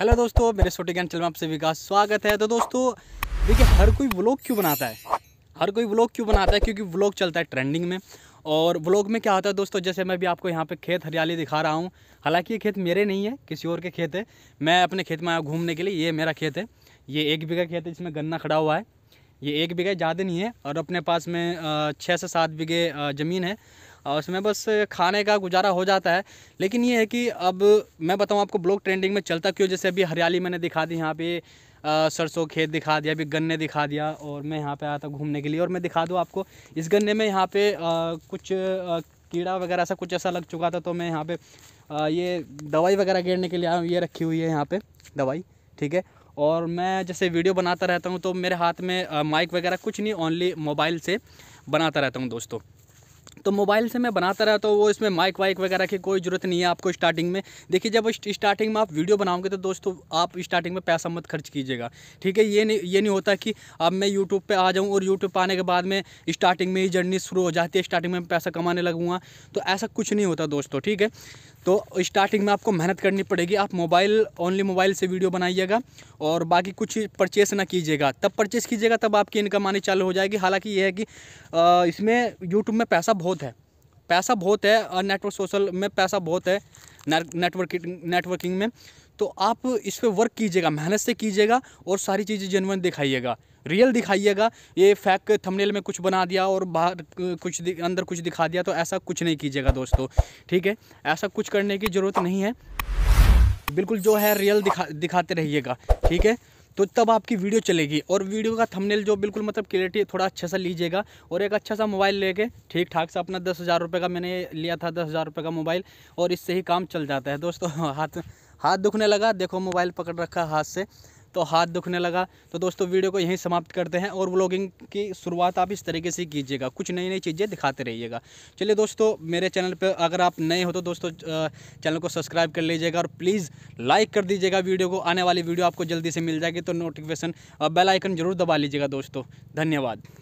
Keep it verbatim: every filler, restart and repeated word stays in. Hello दोस्तों, मेरे छोटे ज्ञान चैनल में आप सभी का स्वागत है। तो दोस्तों देखिए, हर कोई व्लॉग क्यों बनाता है हर कोई व्लॉग क्यों बनाता है क्योंकि व्लॉग चलता है ट्रेंडिंग में। और व्लॉग में क्या होता है दोस्तों, जैसे मैं भी आपको यहाँ पे खेत हरियाली दिखा रहा हूँ। हालांकि ये खेत मेरे नहीं है, किसी और के खेत है। मैं अपने खेत में आया घूमने के लिए। ये मेरा खेत है, ये एक बीघा खेत है जिसमें गन्ना खड़ा हुआ है। ये एक बीघा ज़्यादा नहीं है और अपने पास में छः से सात बीघे ज़मीन है और उसमें बस खाने का गुजारा हो जाता है। लेकिन ये है कि अब मैं बताऊं आपको ब्लॉग ट्रेंडिंग में चलता क्यों। जैसे अभी हरियाली मैंने दिखा दी, यहाँ पे सरसों खेत दिखा दिया, अभी गन्ने दिखा दिया। और मैं यहाँ पे आया था घूमने के लिए। और मैं दिखा दूँ आपको, इस गन्ने में यहाँ पे आ, कुछ आ, कीड़ा वगैरह ऐसा कुछ ऐसा लग चुका था। तो मैं यहाँ पे आ, ये दवाई वगैरह घेरने के लिए आया हूँ। ये रखी हुई है यहाँ पर दवाई, ठीक है। और मैं जैसे वीडियो बनाता रहता हूँ तो मेरे हाथ में माइक वगैरह कुछ नहीं, ओनली मोबाइल से बनाता रहता हूँ दोस्तों। तो मोबाइल से मैं बनाता रहता हूँ, वो इसमें माइक वाइक वगैरह की कोई ज़रूरत नहीं है। आपको स्टार्टिंग में देखिए, जब स्टार्टिंग में आप वीडियो बनाओगे तो दोस्तों आप स्टार्टिंग में पैसा मत खर्च कीजिएगा, ठीक है। ये नहीं ये नहीं होता कि अब मैं यूट्यूब पे आ जाऊँ और यूट्यूब पे आने के बाद में स्टार्टिंग में ही जर्नी शुरू हो जाती है, स्टार्टिंग में पैसा कमाने लगूँगा, तो ऐसा कुछ नहीं होता दोस्तों, ठीक है। तो स्टार्टिंग में आपको मेहनत करनी पड़ेगी। आप मोबाइल ओनली मोबाइल से वीडियो बनाइएगा और बाकी कुछ परचेस ना कीजिएगा। तब परचेस कीजिएगा तब आपकी इनकम आनी चालू हो जाएगी। हालांकि यह है कि इसमें यूट्यूब में पैसा बहुत है, पैसा बहुत है और नेटवर्क सोशल में पैसा बहुत है, नेटवर्किंग नेटवर्किंग में। तो आप इस पर वर्क कीजिएगा, मेहनत से कीजिएगा और सारी चीज़ें जेन्युइन दिखाइएगा, रियल दिखाइएगा। ये फैक थंबनेल में कुछ बना दिया और बाहर कुछ अंदर कुछ दिखा दिया, तो ऐसा कुछ नहीं कीजिएगा दोस्तों, ठीक है। ऐसा कुछ करने की ज़रूरत नहीं है, बिल्कुल जो है रियल दिखा दिखाते रहिएगा, ठीक है। तो तब आपकी वीडियो चलेगी। और वीडियो का थंबनेल जो बिल्कुल मतलब क्लियरिटी थोड़ा अच्छा सा लीजिएगा। और एक अच्छा सा मोबाइल लेके ठीक ठाक सा अपना दस हज़ार रुपये का मैंने लिया था, दस हज़ार रुपये का मोबाइल, और इससे ही काम चल जाता है दोस्तों। हाथ हाथ दुखने लगा, देखो मोबाइल पकड़ रखा हाथ से, तो हाथ दुखने लगा। तो दोस्तों वीडियो को यहीं समाप्त करते हैं। और व्लॉगिंग की शुरुआत आप इस तरीके से कीजिएगा, कुछ नई नई चीज़ें दिखाते रहिएगा। चलिए दोस्तों, मेरे चैनल पर अगर आप नए हो तो दोस्तों चैनल को सब्सक्राइब कर लीजिएगा और प्लीज़ लाइक कर दीजिएगा वीडियो को। आने वाली वीडियो आपको जल्दी से मिल जाएगी, तो नोटिफिकेशन बेल आइकन जरूर दबा लीजिएगा दोस्तों। धन्यवाद।